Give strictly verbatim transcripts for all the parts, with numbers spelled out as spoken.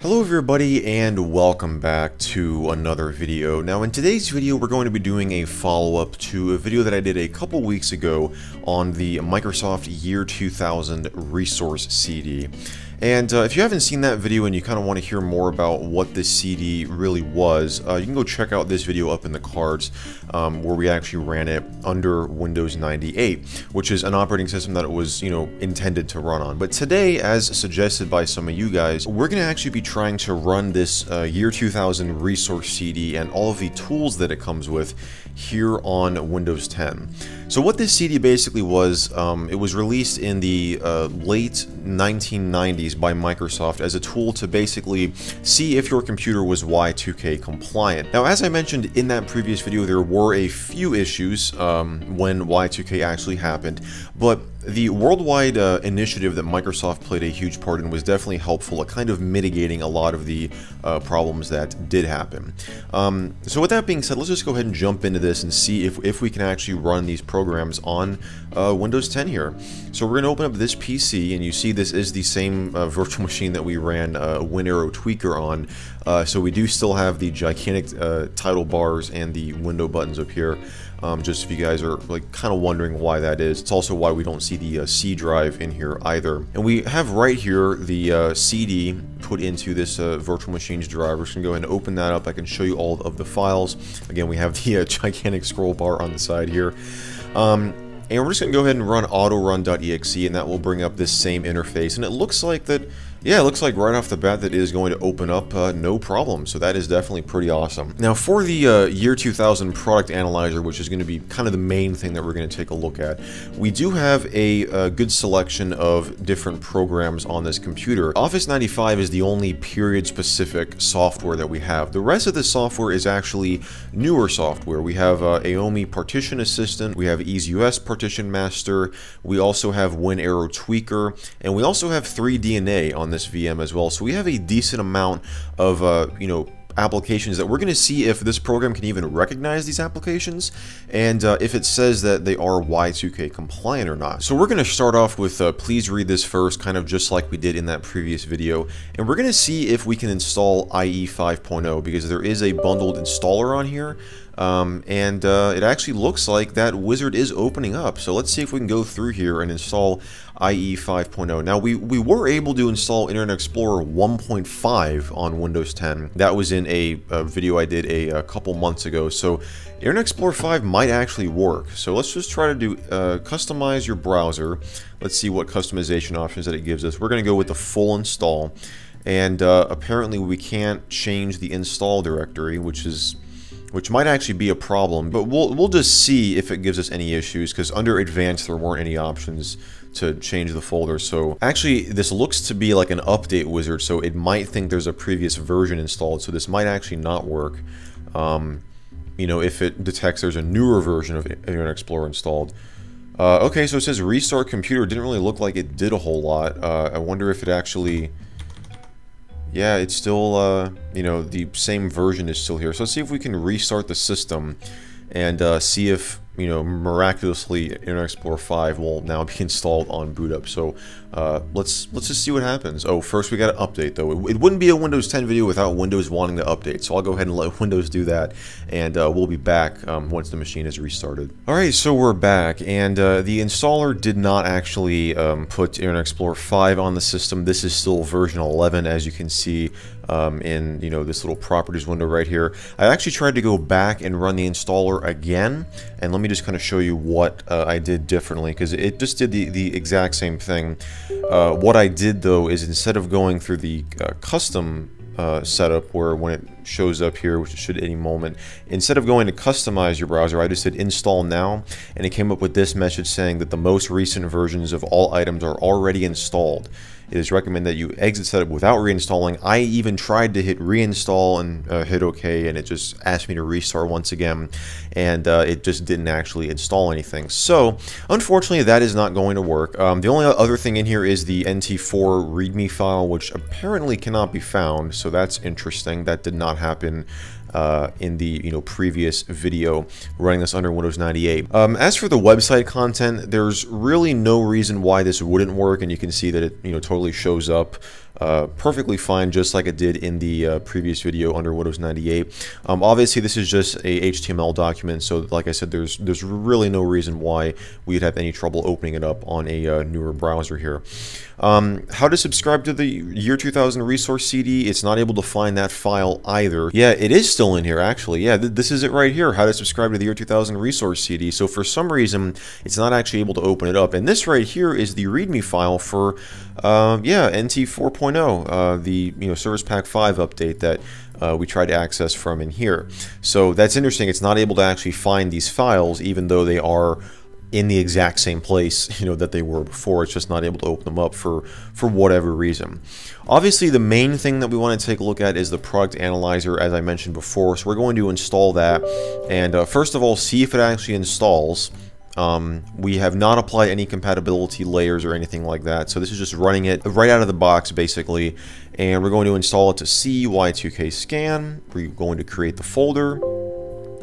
Hello everybody and welcome back to another video. Now in today's video we're going to be doing a follow-up to a video that I did a couple weeks ago on the Microsoft Year two thousand Resource C D. And uh, if you haven't seen that video and you kind of want to hear more about what this C D really was, uh, you can go check out this video up in the cards um, where we actually ran it under Windows ninety-eight, which is an operating system that it was, you know, intended to run on. But today, as suggested by some of you guys, we're going to actually be trying to run this uh, Year two thousand Resource C D and all of the tools that it comes with here on Windows ten. So what this C D basically was, um, it was released in the uh, late nineteen nineties by Microsoft as a tool to basically see if your computer was Y two K compliant. Now, as I mentioned in that previous video, there were a few issues um, when Y two K actually happened, but the worldwide uh, initiative that Microsoft played a huge part in was definitely helpful at kind of mitigating a lot of the uh, problems that did happen. Um, so with that being said, let's just go ahead and jump into this and see if, if we can actually run these programs on uh, Windows ten here. So we're going to open up this P C, and you see this is the same uh, virtual machine that we ran uh, WinAero Tweaker on. Uh, so we do still have the gigantic uh, title bars and the window buttons up here. Um, just if you guys are like kind of wondering why that is. It's also why we don't see the uh, C drive in here either. And we have right here the uh, C D put into this uh, virtual machine's drive. We're just going to go ahead and open that up. I can show you all of the files. Again, we have the uh, gigantic scroll bar on the side here. Um, and we're just going to go ahead and run autorun.exe, and that will bring up this same interface. And it looks like that... Yeah, it looks like right off the bat that it is going to open up uh, no problem, so that is definitely pretty awesome. Now for the uh, Year two thousand Product Analyzer, which is going to be kind of the main thing that we're going to take a look at, we do have a, a good selection of different programs on this computer. Office ninety-five is the only period-specific software that we have. The rest of the software is actually newer software. We have uh, AOMEI Partition Assistant, we have EaseUS Partition Master, we also have WinAero Tweaker, and we also have three D N A on this V M as well. So we have a decent amount of, uh, you know, applications that we're going to see if this program can even recognize these applications and uh, if it says that they are Y two K compliant or not. So we're going to start off with uh, please read this first, kind of just like we did in that previous video, and we're going to see if we can install I E five point oh because there is a bundled installer on here. Um, and uh, it actually looks like that wizard is opening up. So let's see if we can go through here and install I E five point oh. Now we, we were able to install Internet Explorer one point five on Windows ten. That was in a, a video I did a, a couple months ago. So Internet Explorer five might actually work. So let's just try to do uh, customize your browser. Let's see what customization options that it gives us. We're going to go with the full install. And uh, apparently we can't change the install directory, which is... which might actually be a problem, but we'll, we'll just see if it gives us any issues, because under advanced there weren't any options to change the folder. So actually this looks to be like an update wizard, so it might think there's a previous version installed, so this might actually not work. Um, you know, if it detects there's a newer version of Internet Explorer installed. Uh, okay, so it says restart computer. Didn't really look like it did a whole lot. Uh, I wonder if it actually... Yeah, it's still, uh, you know, the same version is still here. So let's see if we can restart the system and uh, see if, you know, miraculously Internet Explorer five will now be installed on boot up. So uh, let's let's just see what happens. Oh, first we got to update though. It, it wouldn't be a Windows ten video without Windows wanting to update. So I'll go ahead and let Windows do that, and uh, we'll be back um, once the machine is restarted. All right, so we're back, and uh, the installer did not actually um, put Internet Explorer five on the system. This is still version eleven, as you can see. Um, in you know this little properties window right here. I actually tried to go back and run the installer again, and let me just kind of show you what uh, I did differently, because it just did the, the exact same thing. Uh, what I did though is instead of going through the uh, custom uh, setup where when it shows up here, which it should at any moment, instead of going to customize your browser, I just did install now, and it came up with this message saying that the most recent versions of all items are already installed. It is recommended that you exit setup without reinstalling. I even tried to hit reinstall and uh, hit OK, and it just asked me to restart once again, and uh, it just didn't actually install anything. So unfortunately, that is not going to work. Um, the only other thing in here is the N T four readme file, which apparently cannot be found, so that's interesting. That did not happen uh, in the you know previous video running this under Windows ninety-eight. Um, as for the website content, there's really no reason why this wouldn't work, and you can see that it you know totally shows up uh, perfectly fine, just like it did in the uh, previous video under Windows ninety-eight. Um, obviously, this is just a H T M L document, so like I said, there's there's really no reason why we'd have any trouble opening it up on a uh, newer browser here. Um, how to subscribe to the Year two thousand Resource C D? It's not able to find that file either. Yeah, it is still in here, actually. Yeah, th this is it right here, how to subscribe to the Year two thousand Resource C D. So for some reason, it's not actually able to open it up. And this right here is the README file for, uh, yeah, N T four point oh, uh, the you know Service Pack five update that Uh, we tried to access from in here. So that's interesting. It's not able to actually find these files, even though they are in the exact same place, you know, that they were before. It's just not able to open them up for for whatever reason. Obviously, the main thing that we want to take a look at is the product analyzer, as I mentioned before. So we're going to install that, and uh, first of all, see if it actually installs. Um, we have not applied any compatibility layers or anything like that, so this is just running it right out of the box, basically. And we're going to install it to see Y two K scan. We're going to create the folder,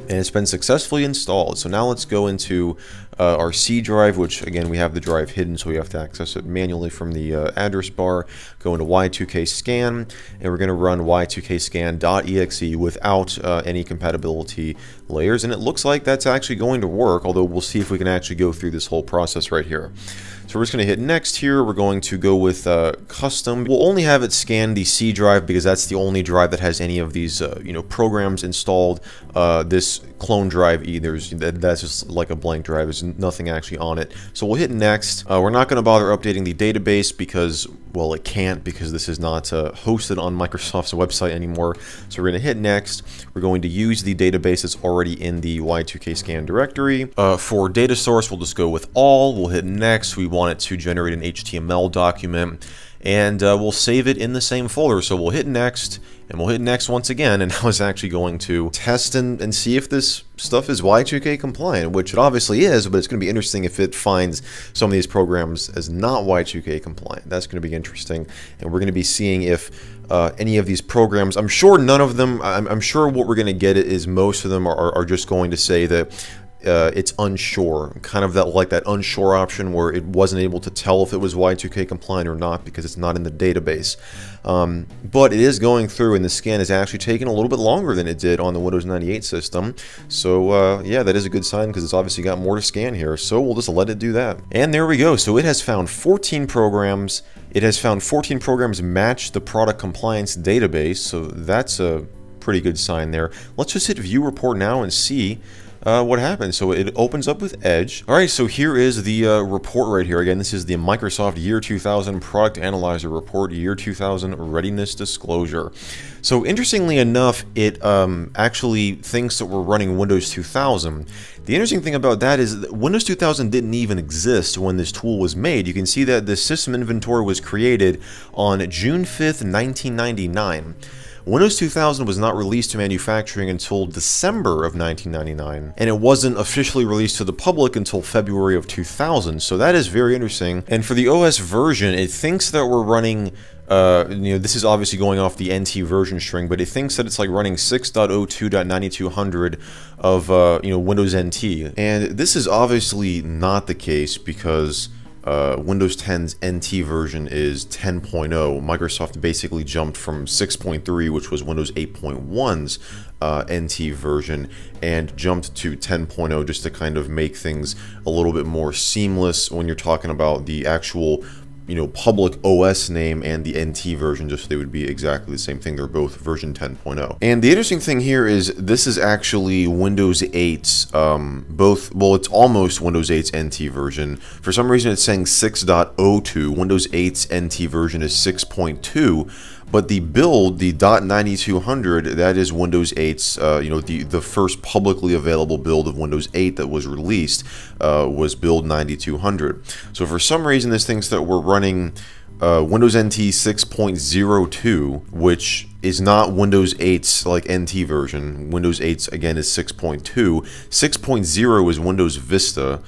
and it's been successfully installed. So now let's go into uh, our C drive, which again, we have the drive hidden, so we have to access it manually from the uh, address bar. Go into Y two K scan, and we're going to run Y two K scan dot E X E without uh, any compatibility layers, and it looks like that's actually going to work, although we'll see if we can actually go through this whole process right here. So we're just going to hit next here. We're going to go with uh, custom. We'll only have it scan the C drive because that's the only drive that has any of these uh, you know programs installed. Uh, this clone drive either, that's just like a blank drive, there's nothing actually on it. So we'll hit next. Uh, we're not going to bother updating the database because, well, it can't, because this is not uh, hosted on Microsoft's website anymore. So we're going to hit next. We're going to use the database that's already in the Y two K scan directory. Uh, for data source, we'll just go with all. We'll hit next. We want it to generate an H T M L document, and uh, we'll save it in the same folder. So we'll hit next, and we'll hit next once again, and now it's actually going to test and, and see if this stuff is Y two K compliant, which it obviously is, but it's going to be interesting if it finds some of these programs as not Y two K compliant. That's going to be interesting, and we're going to be seeing if uh, any of these programs, I'm sure none of them, I'm, I'm sure what we're going to get is most of them are, are just going to say that Uh, it's unsure, kind of that like that unsure option where it wasn't able to tell if it was Y two K compliant or not because it's not in the database. Um, but it is going through, and the scan is actually taking a little bit longer than it did on the Windows ninety-eight system. So uh, yeah, that is a good sign because it's obviously got more to scan here. So we'll just let it do that. And there we go. So it has found fourteen programs. It has found fourteen programs match the product compliance database. So that's a pretty good sign there. Let's just hit view report now and see Uh, what happened. So it opens up with Edge. All right, so here is the uh, report right here. Again, this is the Microsoft Year two thousand Product Analyzer Report, Year two thousand Readiness Disclosure. So interestingly enough, it um, actually thinks that we're running Windows two thousand. The interesting thing about that is that Windows two thousand didn't even exist when this tool was made. You can see that the system inventory was created on June fifth, nineteen ninety-nine. Windows two thousand was not released to manufacturing until December of nineteen ninety-nine, and it wasn't officially released to the public until February of two thousand, so that is very interesting. And for the O S version, it thinks that we're running, uh, you know, this is obviously going off the N T version string, but it thinks that it's like running six point oh two point nine two hundred of, uh, you know, Windows N T. And this is obviously not the case because Uh, Windows ten's N T version is ten point oh. Microsoft basically jumped from six point three, which was Windows eight point one's uh, N T version, and jumped to ten point oh just to kind of make things a little bit more seamless when you're talking about the actual, you know, public O S name and the N T version, just so they would be exactly the same thing. They're both version ten point oh. And the interesting thing here is this is actually Windows eight's, um, both, well, it's almost Windows eight's N T version. For some reason, it's saying six point oh two. Windows eight's N T version is six point two. But the build, the .ninety-two hundred, that is Windows eight's, uh, you know, the, the first publicly available build of Windows eight that was released uh, was build ninety-two hundred. So for some reason, this thinks that we're running uh, Windows N T six point oh two, which is not Windows eight's like N T version. Windows eight's, again, is six point two. six point oh is Windows Vista.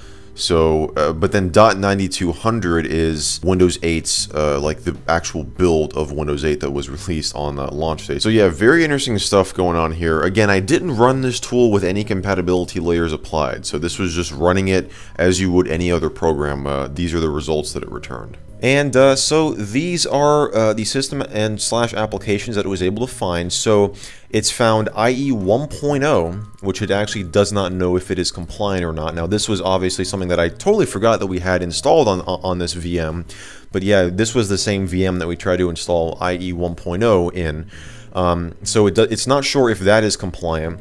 So, uh, but then .ninety-two hundred is Windows eight's, uh, like the actual build of Windows eight that was released on the launch date. So yeah, very interesting stuff going on here. Again, I didn't run this tool with any compatibility layers applied. So this was just running it as you would any other program. Uh, these are the results that it returned. And uh, so these are uh, the system and slash applications that it was able to find. So it's found I E one point oh, which it actually does not know if it is compliant or not. Now this was obviously something that I totally forgot that we had installed on, on this V M. But yeah, this was the same V M that we tried to install I E one point oh in. Um, so it do, it's not sure if that is compliant.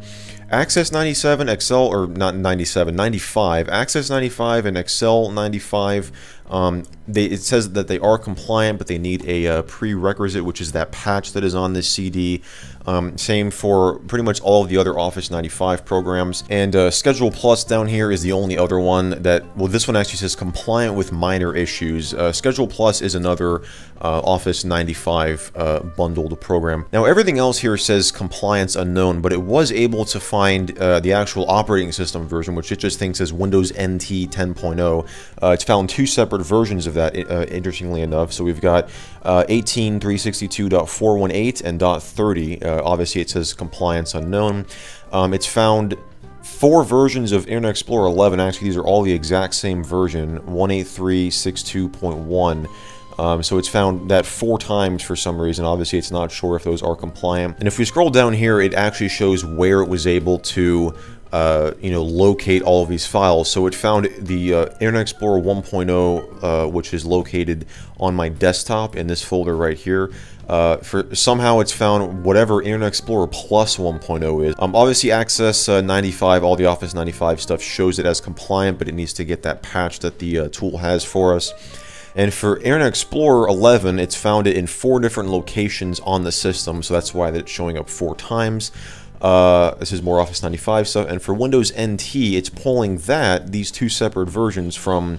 Access ninety-seven, Excel, or not ninety-seven, ninety-five, Access ninety-five and Excel ninety-five, um, they, it says that they are compliant, but they need a uh, prerequisite, which is that patch that is on this C D. Um, same for pretty much all of the other Office ninety-five programs. And uh, Schedule Plus down here is the only other one that, well, this one actually says compliant with minor issues. Uh, Schedule Plus is another uh, Office ninety-five uh, bundled program. Now, everything else here says compliance unknown, but it was able to find Find uh, the actual operating system version, which it just thinks is Windows N T ten point oh. Uh, it's found two separate versions of that, uh, interestingly enough. So we've got uh, eighteen dot three sixty-two dot four eighteen and dot thirty. Uh, obviously, it says compliance unknown. Um, it's found four versions of Internet Explorer eleven. Actually, these are all the exact same version, one eight three six two point one. Um, so it's found that four times for some reason. Obviously, it's not sure if those are compliant. And if we scroll down here, it actually shows where it was able to uh, you know, locate all of these files. So it found the uh, Internet Explorer one point oh, uh, which is located on my desktop in this folder right here. Uh, for somehow it's found whatever Internet Explorer Plus one point oh is. Um, obviously Access uh, ninety-five, all the Office ninety-five stuff shows it as compliant, but it needs to get that patch that the uh, tool has for us. And for Internet Explorer eleven, it's found it in four different locations on the system, so that's why it's showing up four times. Uh, this is more Office ninety-five stuff. And for Windows N T, it's pulling that, these two separate versions, from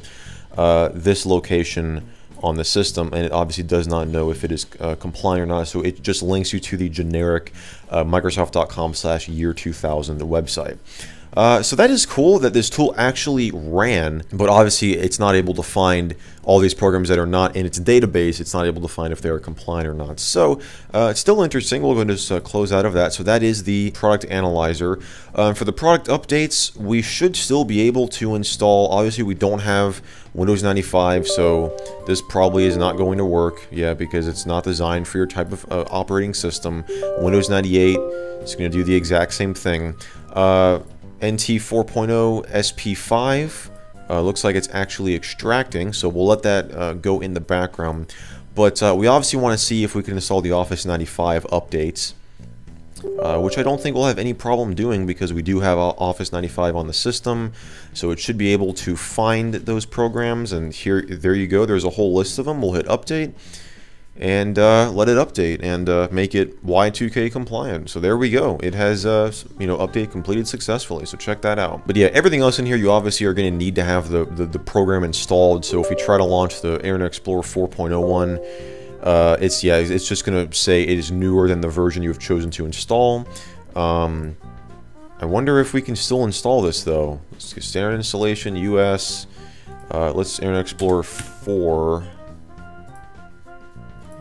uh, this location on the system, and it obviously does not know if it is uh, compliant or not, so it just links you to the generic uh, Microsoft dot com slash year two thousand website. Uh, so that is cool that this tool actually ran, but obviously it's not able to find all these programs that are not in its database. It's not able to find if they're compliant or not. So uh, it's still interesting. We're going to just uh, close out of that. So that is the product analyzer. Uh, for the product updates, we should still be able to install. Obviously, we don't have Windows ninety-five, so this probably is not going to work. Yeah, because it's not designed for your type of uh, operating system. Windows ninety-eight is going to do the exact same thing. Uh, N T four point oh S P five uh, looks like it's actually extracting, so we'll let that uh, go in the background. But uh, we obviously want to see if we can install the Office ninety-five updates, uh, which I don't think we'll have any problem doing because we do have Office ninety-five on the system, so it should be able to find those programs. And here, there you go. There's a whole list of them. We'll hit update and uh, let it update and uh, make it Y two K compliant. So there we go. It has, uh, you know, update completed successfully. So check that out. But yeah, everything else in here, you obviously are going to need to have the, the, the program installed. So if we try to launch the Internet Explorer four point oh one, uh, it's, yeah, it's just going to say it is newer than the version you have chosen to install. Um, I wonder if we can still install this, though. Let's get standard installation, U S. Uh, let's Internet Explorer four.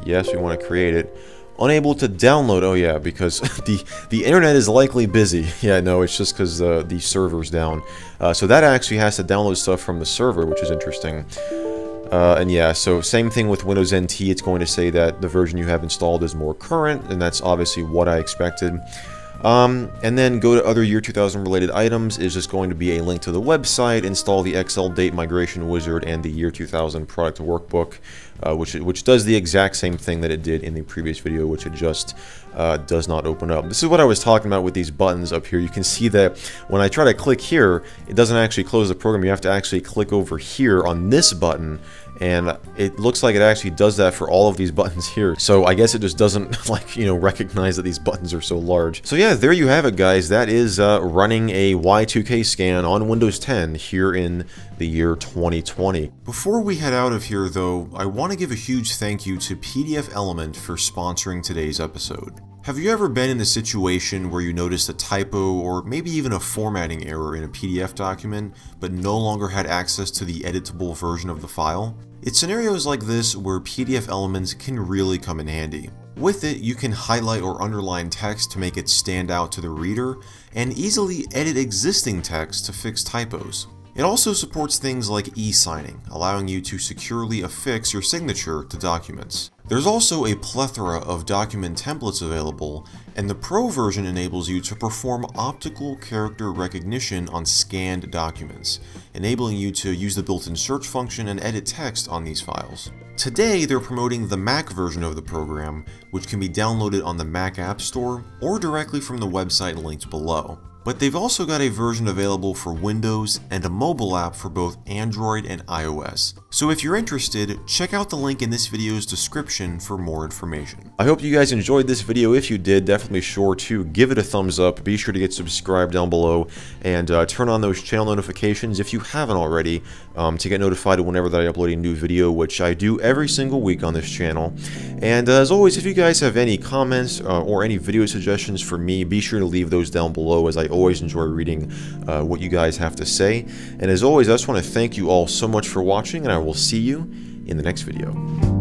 Yes, we want to create it. Unable to download. Oh yeah, because the the internet is likely busy. Yeah, no, it's just because uh, the server's down. Uh, so that actually has to download stuff from the server, which is interesting. Uh, and yeah, so same thing with Windows N T. It's going to say that the version you have installed is more current, and that's obviously what I expected. Um, and then go to other year two thousand related items is just going to be a link to the website, install the Excel date migration wizard and the year two thousand product workbook, uh, which, which does the exact same thing that it did in the previous video, which it just uh, does not open up. This is what I was talking about with these buttons up here. You can see that when I try to click here, it doesn't actually close the program. You have to actually click over here on this button. And it looks like it actually does that for all of these buttons here. So I guess it just doesn't, like, you know, recognize that these buttons are so large. So yeah, there you have it, guys. That is uh, running a Y two K scan on Windows ten here in the year twenty twenty. Before we head out of here, though, I want to give a huge thank you to PDFelement for sponsoring today's episode. Have you ever been in the situation where you noticed a typo or maybe even a formatting error in a P D F document, but no longer had access to the editable version of the file? It's scenarios like this where PDFelement can really come in handy. With it, you can highlight or underline text to make it stand out to the reader, and easily edit existing text to fix typos. It also supports things like e-signing, allowing you to securely affix your signature to documents. There's also a plethora of document templates available, and the Pro version enables you to perform optical character recognition on scanned documents, enabling you to use the built-in search function and edit text on these files. Today, they're promoting the Mac version of the program, which can be downloaded on the Mac App Store or directly from the website linked below. But they've also got a version available for Windows and a mobile app for both Android and iOS. So if you're interested, check out the link in this video's description for more information. I hope you guys enjoyed this video. If you did, definitely sure to give it a thumbs up. Be sure to get subscribed down below and uh, turn on those channel notifications if you haven't already um, to get notified whenever that I upload a new video, which I do every single week on this channel. And uh, as always, if you guys have any comments uh, or any video suggestions for me, be sure to leave those down below, as I always enjoy reading uh, what you guys have to say. And as always, I just want to thank you all so much for watching, and I will see you in the next video.